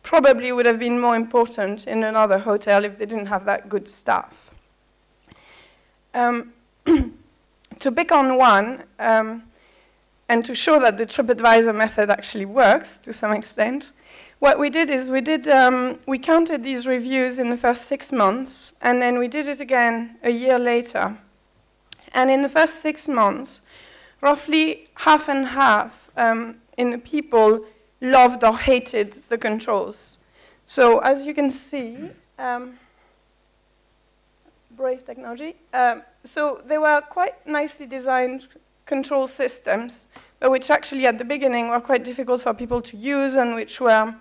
probably would have been more important in another hotel if they didn't have that good staff. Um, To pick on one, um, and to show that the TripAdvisor method actually works to some extent, what we did is we did um, we counted these reviews in the first six months, and then we did it again a year later. And in the first six months, roughly half and half um, in the people loved or hated the controls. So as you can see, um, brave technology. Um, so they were quite nicely designed control systems, but which actually at the beginning were quite difficult for people to use and which were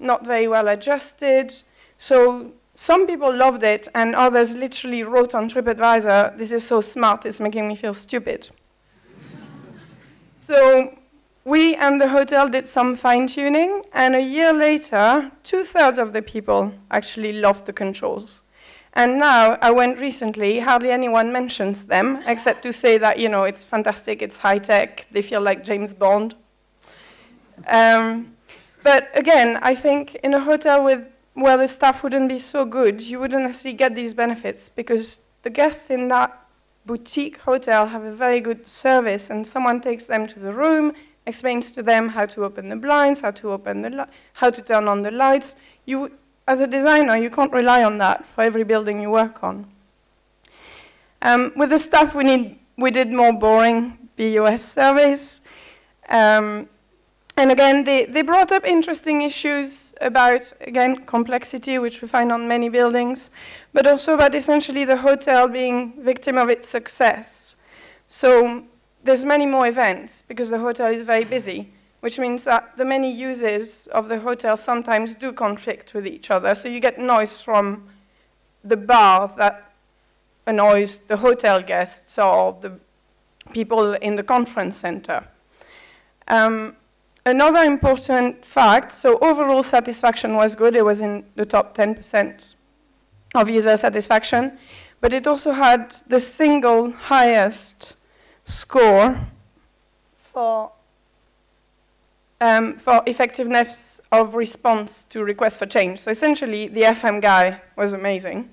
not very well adjusted. So some people loved it, and others literally wrote on TripAdvisor, "This is so smart, it's making me feel stupid." So we and the hotel did some fine-tuning, and a year later, two-thirds of the people actually loved the controls. And now, I went recently, hardly anyone mentions them, except to say that, you know, it's fantastic, it's high-tech, they feel like James Bond. Um, but again, I think in a hotel with, where the staff wouldn't be so good, you wouldn't actually get these benefits, because the guests in that boutique hotel have a very good service, and someone takes them to the room, explains to them how to open the blinds, how to, open the how to turn on the lights. You, as a designer, you can't rely on that for every building you work on. Um, with the staff, we, need, we did more boring B U S surveys. Um, and again, they, they brought up interesting issues about, again, complexity, which we find on many buildings, but also about essentially the hotel being victim of its success. So there's many more events because the hotel is very busy, which means that the many uses of the hotel sometimes do conflict with each other. So you get noise from the bar that annoys the hotel guests or the people in the conference center. Um, another important fact, so overall satisfaction was good. It was in the top ten percent of user satisfaction, but it also had the single highest score for Um, for effectiveness of response to requests for change. So essentially, the F M guy was amazing.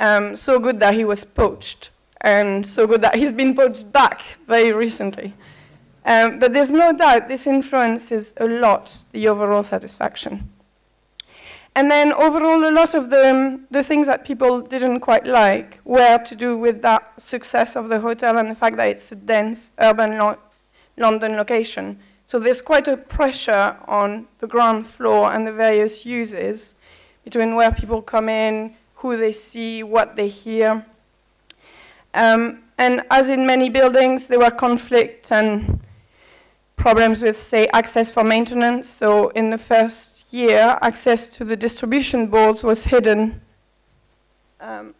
Um, so good that he was poached, and so good that he's been poached back very recently. Um, but there's no doubt this influences a lot the overall satisfaction. And then overall, a lot of the, um, the things that people didn't quite like were to do with that success of the hotel and the fact that it's a dense urban lo- London location. So there's quite a pressure on the ground floor and the various uses between where people come in, who they see, what they hear. Um, and as in many buildings, there were conflict and problems with, say, access for maintenance. So in the first year, access to the distribution boards was hidden um,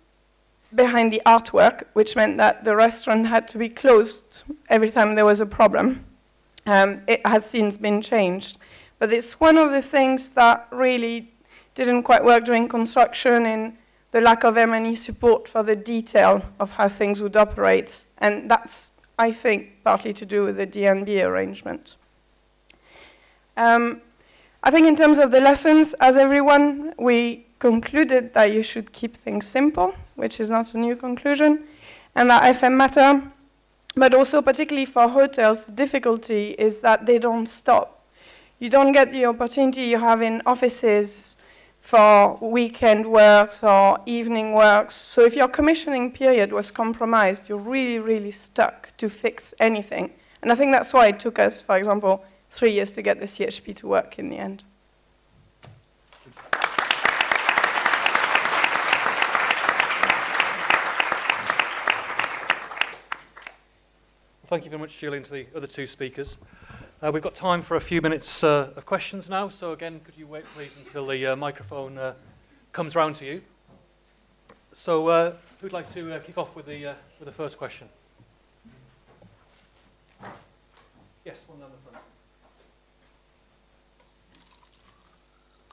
behind the artwork, which meant that the restaurant had to be closed every time there was a problem. Um, it has since been changed. But it's one of the things that really didn't quite work during construction, in the lack of M and E support for the detail of how things would operate. And that's, I think, partly to do with the D and B arrangement. Um, I think in terms of the lessons, as everyone, we concluded that you should keep things simple, which is not a new conclusion, and that F M matter. But also, particularly for hotels, the difficulty is that they don't stop. You don't get the opportunity you have in offices for weekend works or evening works. So if your commissioning period was compromised, you're really, really stuck to fix anything. And I think that's why it took us, for example, three years to get the C H P to work in the end. Thank you very much, Julie, and to the other two speakers. Uh, we've got time for a few minutes uh, of questions now, so again, could you wait, please, until the uh, microphone uh, comes round to you? So uh, who'd like to uh, kick off with the, uh, with the first question? Yes, one down the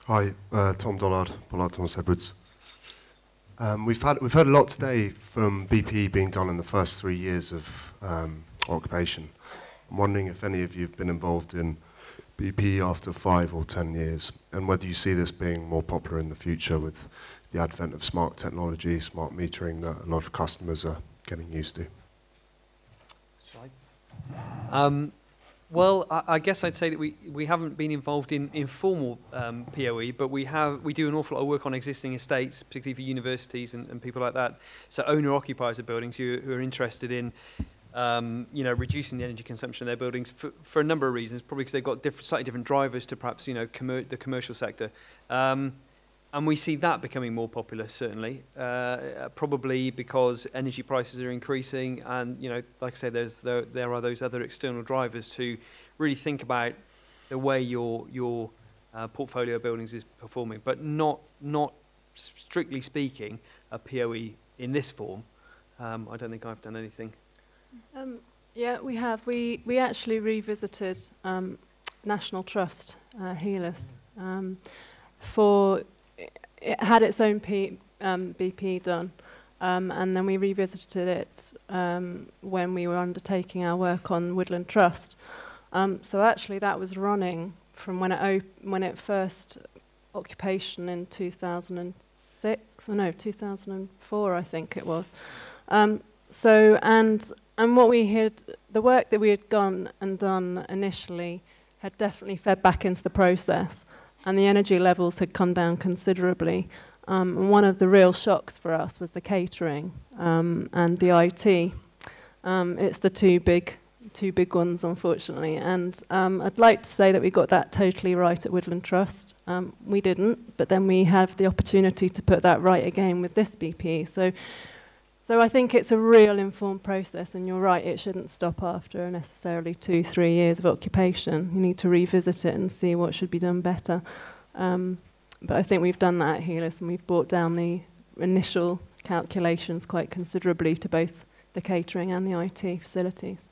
front. Hi, uh, Tom Dollard, Pollard Thomas Edwards. Um, we've, had, we've heard a lot today from B P E being done in the first three years of um, occupation. I'm wondering if any of you have been involved in B P E after five or ten years, and whether you see this being more popular in the future with the advent of smart technology, smart metering that a lot of customers are getting used to. Um, Well, I, I guess I'd say that we, we haven't been involved in, in formal um, P O E, but we have we do an awful lot of work on existing estates, particularly for universities and, and people like that. So owner-occupiers of buildings who, who are interested in Um, you know, reducing the energy consumption of their buildings for, for a number of reasons, probably because they've got different, slightly different drivers to perhaps, you know, commer the commercial sector. Um, and we see that becoming more popular, certainly, uh, probably because energy prices are increasing and, you know, like I say, there's, there, there are those other external drivers who really think about the way your, your uh, portfolio of buildings is performing, but not, not strictly speaking, a P O E in this form. Um, I don't think I've done anything. Um, yeah, we have. We, we actually revisited um, National Trust, uh, Heelis, um, for, it had its own P, um, B P done, um, and then we revisited it um, when we were undertaking our work on Woodland Trust. Um, so actually that was running from when it, op when it first occupation in two thousand six, or no, two thousand four I think it was. Um, so, and... And what we had, the work that we had gone and done initially had definitely fed back into the process, and the energy levels had come down considerably. Um, and one of the real shocks for us was the catering um, and the I T. Um, it's the two big, two big ones, unfortunately. And um, I'd like to say that we got that totally right at Woodland Trust. Um, we didn't, but then we have the opportunity to put that right again with this B P E. So. So I think it's a real informed process, and you're right, it shouldn't stop after necessarily two, three years of occupation. You need to revisit it and see what should be done better. Um, but I think we've done that at Heelis, and we've brought down the initial calculations quite considerably to both the catering and the I T facilities.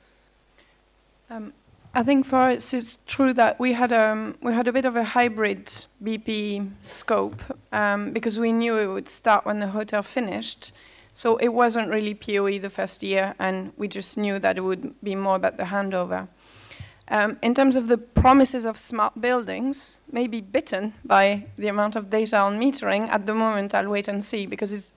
Um, I think for us it's true that we had, um, we had a bit of a hybrid B P scope um, because we knew it would start when the hotel finished. So it wasn't really P O E the first year, and we just knew that it would be more about the handover. Um, in terms of the promises of smart buildings, maybe bitten by the amount of data on metering, at the moment I'll wait and see, because it's,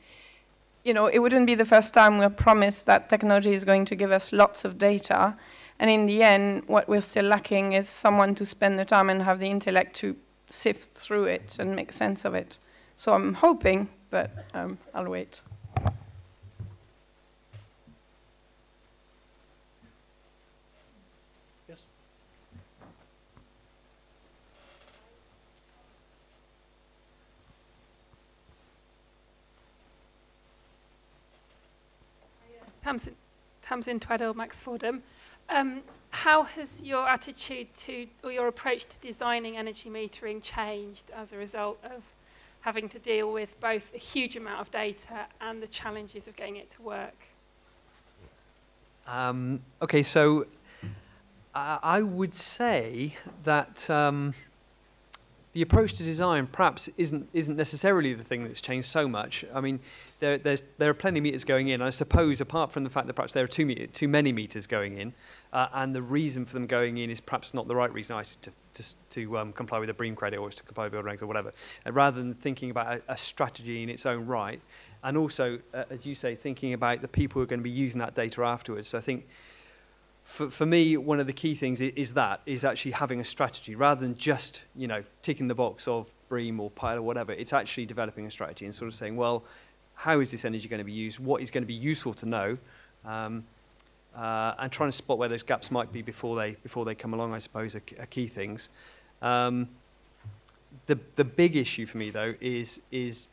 you know, it wouldn't be the first time we're promised that technology is going to give us lots of data, and in the end, what we're still lacking is someone to spend the time and have the intellect to sift through it and make sense of it. So I'm hoping, but um, I'll wait. Tamsin, Tamsin Tweddle, Max Fordham. Um, how has your attitude to, or your approach to designing energy metering changed as a result of having to deal with both a huge amount of data and the challenges of getting it to work? Um, okay, so I, I would say that um, the approach to design perhaps isn't, isn't necessarily the thing that's changed so much. I mean, There, there's, there are plenty of meters going in. I suppose, apart from the fact that perhaps there are too, meter, too many meters going in, uh, and the reason for them going in is perhaps not the right reason, I to, to, to um, comply with a BREAM credit or to comply with building regs or whatever, and rather than thinking about a, a strategy in its own right, and also, uh, as you say, thinking about the people who are going to be using that data afterwards. So I think, for, for me, one of the key things is, is that, is actually having a strategy, rather than just, you know, ticking the box of BREAM or PILE or whatever. It's actually developing a strategy and sort of saying, well, how is this energy going to be used? What is going to be useful to know? Um, uh, and trying to spot where those gaps might be before they before they come along, I suppose, are, are key things. Um, the the big issue for me though is is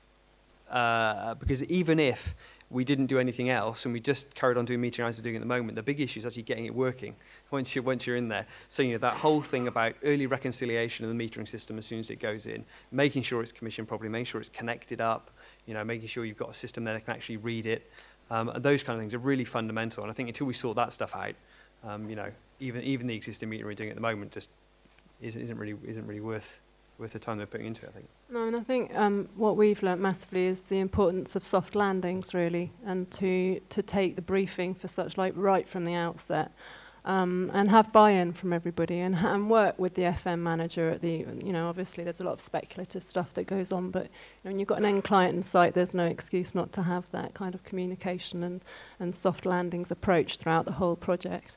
uh, because even if we didn't do anything else and we just carried on doing metering as we're doing at the moment, the big issue is actually getting it working once you once you're in there. So you know that whole thing about early reconciliation of the metering system as soon as it goes in, making sure it's commissioned properly, making sure it's connected up. You know, making sure you've got a system that can actually read it. Um, and those kind of things are really fundamental. And I think until we sort that stuff out, um, you know, even even the existing metering we're doing at the moment just isn't, isn't really isn't really worth worth the time they're putting into it, I think. No, and I think um, what we've learnt massively is the importance of soft landings, really, and to to take the briefing for such like right from the outset, um, and have buy-in from everybody, and, and work with the F M manager at the, you know, obviously there's a lot of speculative stuff that goes on, but you know, when you've got an end client in sight, there's no excuse not to have that kind of communication and, and soft landings approach throughout the whole project.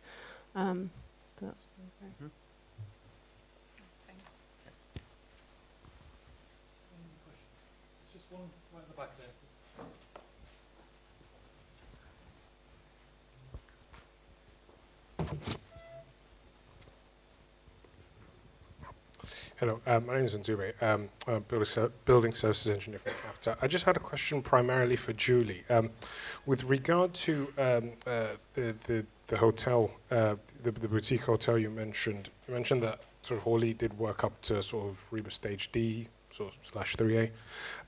Um, that's Mm-hmm. Same. Any questions? It's just one right at the back there. Hello, um, my name is Nzube, um, I'm a building services engineer from Factor. I just had a question primarily for Julie. Um, with regard to um, uh, the, the, the hotel, uh, the, the boutique hotel you mentioned, you mentioned that sort of Hoare Lea did work up to sort of Rebus Stage D, sort of slash three A,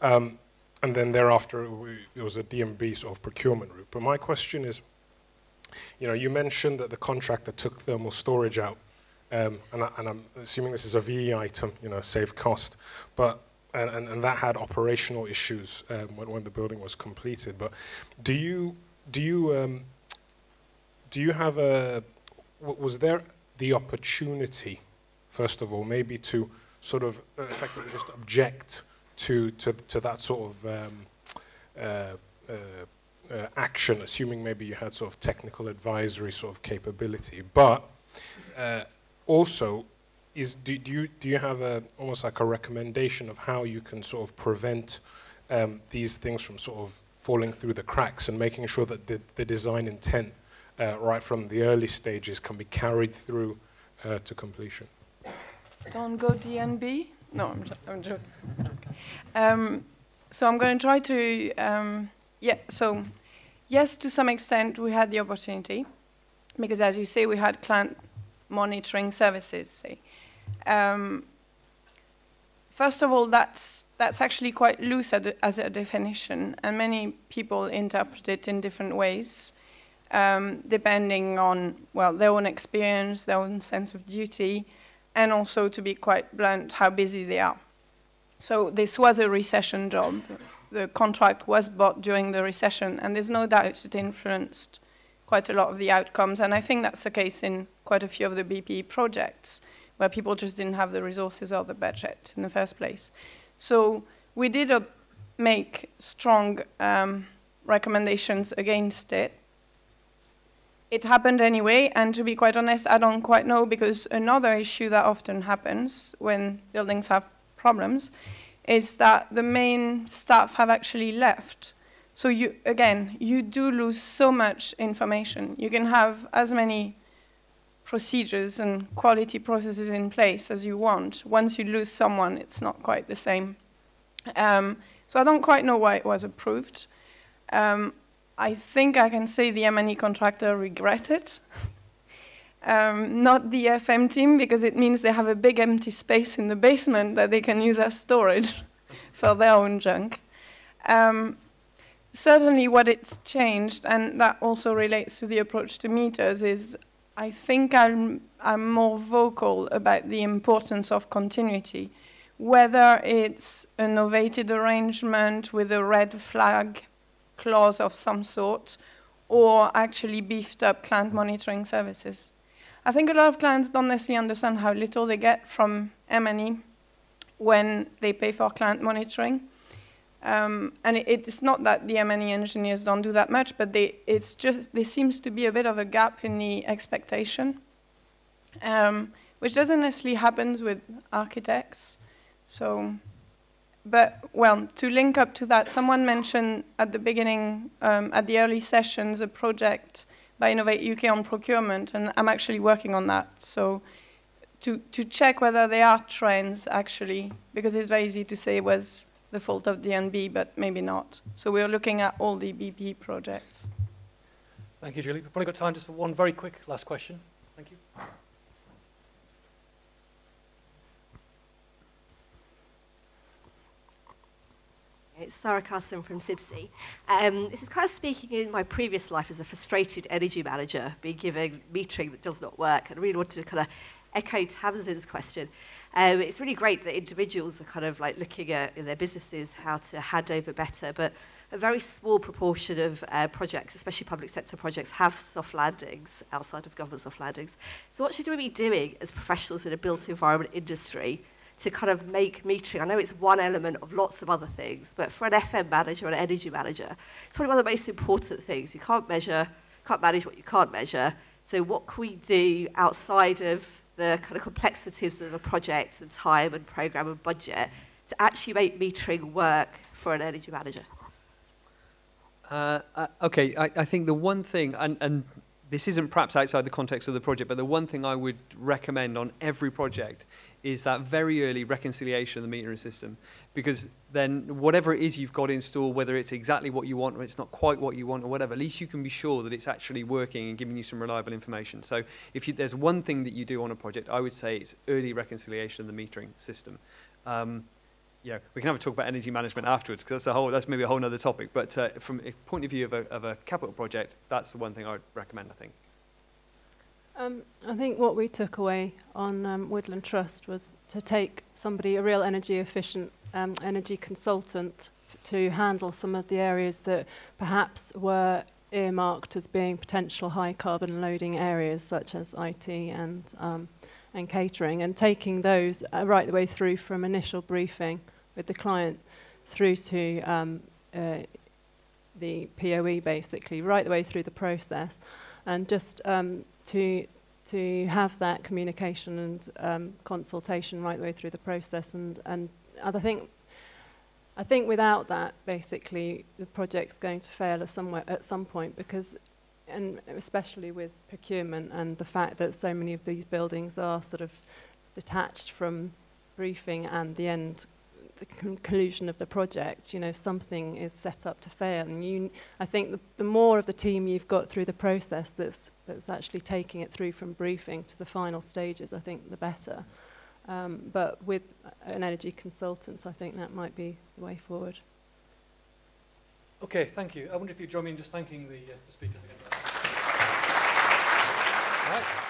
um, and then thereafter we, there was a D M B sort of procurement route. But my question is, you know, you mentioned that the contractor took thermal storage out. Um, and, I, and I'm assuming this is a V E item, you know, save cost, but and, and, and that had operational issues um, when, when the building was completed. But do you do you um, do you have a was there the opportunity, first of all, maybe to sort of effectively just object to to to that sort of um, uh, uh, uh, action, assuming maybe you had sort of technical advisory sort of capability, but uh, also, is do, do you do you have a almost like a recommendation of how you can sort of prevent um, these things from sort of falling through the cracks and making sure that the, the design intent uh, right from the early stages can be carried through uh, to completion? Don't go D N B. No, I'm, I'm joking. Um, so I'm going to try to um, yeah. So yes, to some extent we had the opportunity because, as you say, we had client monitoring services, say. Um, first of all, that's, that's actually quite loose ad, as a definition, and many people interpret it in different ways, um, depending on, well, their own experience, their own sense of duty, and also, to be quite blunt, how busy they are. So this was a recession job. The contract was bought during the recession, and there's no doubt it influenced quite a lot of the outcomes, and I think that's the case in quite a few of the B P E projects, where people just didn't have the resources or the budget in the first place. So we did uh, make strong um, recommendations against it. It happened anyway, and to be quite honest, I don't quite know, because another issue that often happens when buildings have problems is that the main staff have actually left. So you, again, you do lose so much information. You can have as many procedures and quality processes in place as you want. Once you lose someone, it's not quite the same. Um, so I don't quite know why it was approved. Um, I think I can say the M and E contractor regretted, um, not the F M team, because it means they have a big empty space in the basement that they can use as storage for their own junk. Um, certainly what it's changed, and that also relates to the approach to meters, is I think I'm, I'm more vocal about the importance of continuity, whether it's a novated arrangement with a red flag clause of some sort, or actually beefed up client monitoring services. I think a lot of clients don't necessarily understand how little they get from M and E when they pay for client monitoring. Um, and it, it's not that the M and E engineers don't do that much, but they, it's just there seems to be a bit of a gap in the expectation, um, which doesn't necessarily happen with architects. So, but, well, to link up to that, someone mentioned at the beginning, um, at the early sessions, a project by Innovate U K on procurement, and I'm actually working on that. So to, to check whether there are trends, actually, because it's very easy to say it was the fault of D N B, but maybe not. So we're looking at all the B P projects. Thank you, Julie. We've probably got time just for one very quick last question. Thank you. It's Sarah Carson from S I B C. Um, this is kind of speaking in my previous life as a frustrated energy manager, being given metering that does not work, and I really wanted to kind of echo Tamsin's question. Um, it's really great that individuals are kind of like looking at in their businesses how to hand over better, but a very small proportion of uh, projects, especially public sector projects, have soft landings outside of government soft landings. So what should we be doing as professionals in a built environment industry to kind of make metering? I know it's one element of lots of other things, but for an F M manager or an energy manager, it's probably one of the most important things. You can't measure, can't manage what you can't measure. So what can we do outside of the kind of complexities of a project and time and programme and budget to actually make metering work for an energy manager? Uh, uh, okay, I, I think the one thing, and, and this isn't perhaps outside the context of the project, but the one thing I would recommend on every project is that very early reconciliation of the metering system, because then whatever it is you've got installed, whether it's exactly what you want or it's not quite what you want or whatever, at least you can be sure that it's actually working and giving you some reliable information. So if you, there's one thing that you do on a project, I would say it's early reconciliation of the metering system. Um, Yeah, we can have a talk about energy management afterwards, because that's a whole—that's maybe a whole other topic. But uh, from a point of view of a, of a capital project, that's the one thing I would recommend, I think. Um, I think what we took away on um, Woodland Trust was to take somebody, a real energy efficient um, energy consultant, to handle some of the areas that perhaps were earmarked as being potential high carbon loading areas, such as I T and. Um, and catering, and taking those uh, right the way through from initial briefing with the client through to um, uh, the P O E, basically, right the way through the process, and just um, to, to have that communication and um, consultation right the way through the process. And, and I, think, I think without that, basically, the project's going to fail at, somewhere, at some point, because and especially with procurement and the fact that so many of these buildings are sort of detached from briefing and the end, the conclusion of the project, you know, something is set up to fail. And you, I think the, the more of the team you've got through the process that's, that's actually taking it through from briefing to the final stages, I think the better. Um, but with an energy consultant, I think that might be the way forward. Okay, thank you. I wonder if you'd join me in just thanking the, uh, the speakers again. All right.